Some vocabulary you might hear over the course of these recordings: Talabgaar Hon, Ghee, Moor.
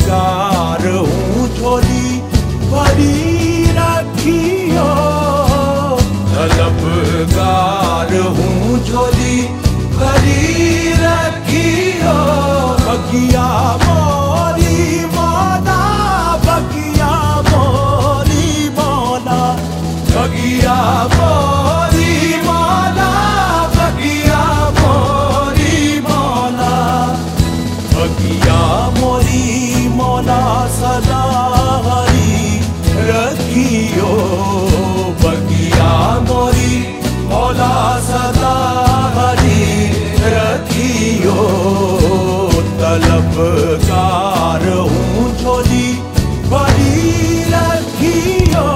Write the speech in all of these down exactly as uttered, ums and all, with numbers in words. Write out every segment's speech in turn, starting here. तलबगार हूँ थोड़ी बड़ी रखियो, तलबगार हूँ थोड़ी बड़ी रखियो। बगिया मोरी मोना, बगिया मोरी मोना, बगिया मोरी मोना, बगिया मोरी मोना, बगिया मोरी मोना सदा हरी रखियो। बगिया मोरी मोना सदा हरी रखियो। तलबगार हूँ थोड़ी बड़ी रखियो।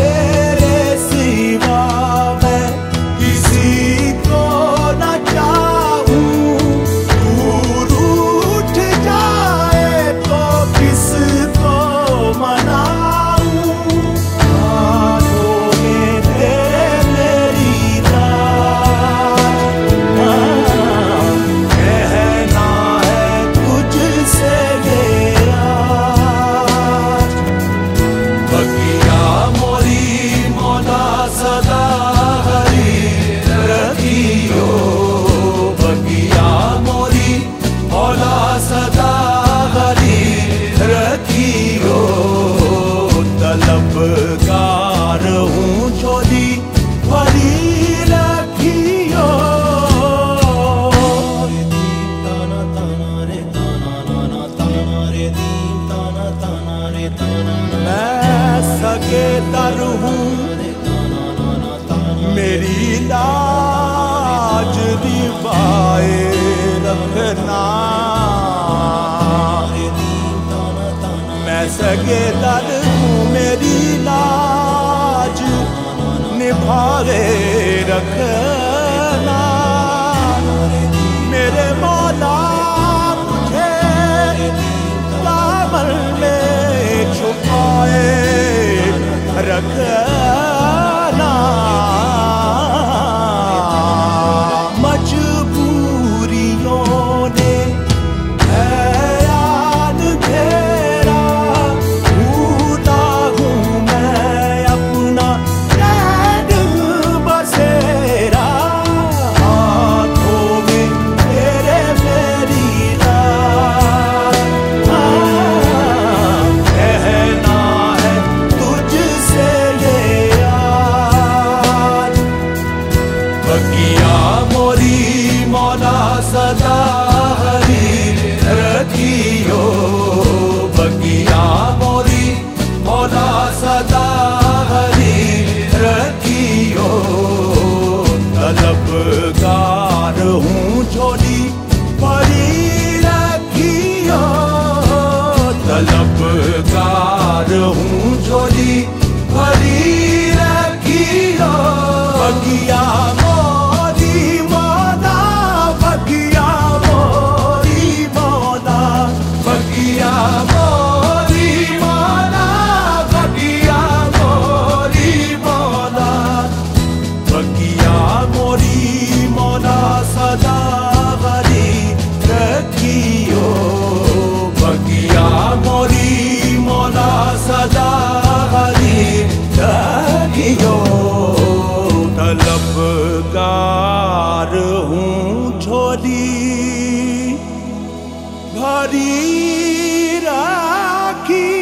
तलबगार हूँ थोड़ी बड़ी रखियो। ताना ताना रे ताना नाना ताना रे दी ताना ताना रे ताना। मैं सकेदार हूँ, मेरी लाज निभाए रखना। मैं सकेदार हूँ, मेरी लाज निभाए रखना। मेरे मौला मुझे दामन में छुपाए रखना। मजबूरियों ने बगिया मोरी मौला सदा हरी रखियो। बगिया मोरी मौला सदा हरी रखियो। तलबगार हूँ थोड़ी बड़ी रखियो। तलबगार हूँ थोड़ी बड़ी रखियो। बगिया तलबगार हूँ थोड़ी बड़ी रखियो।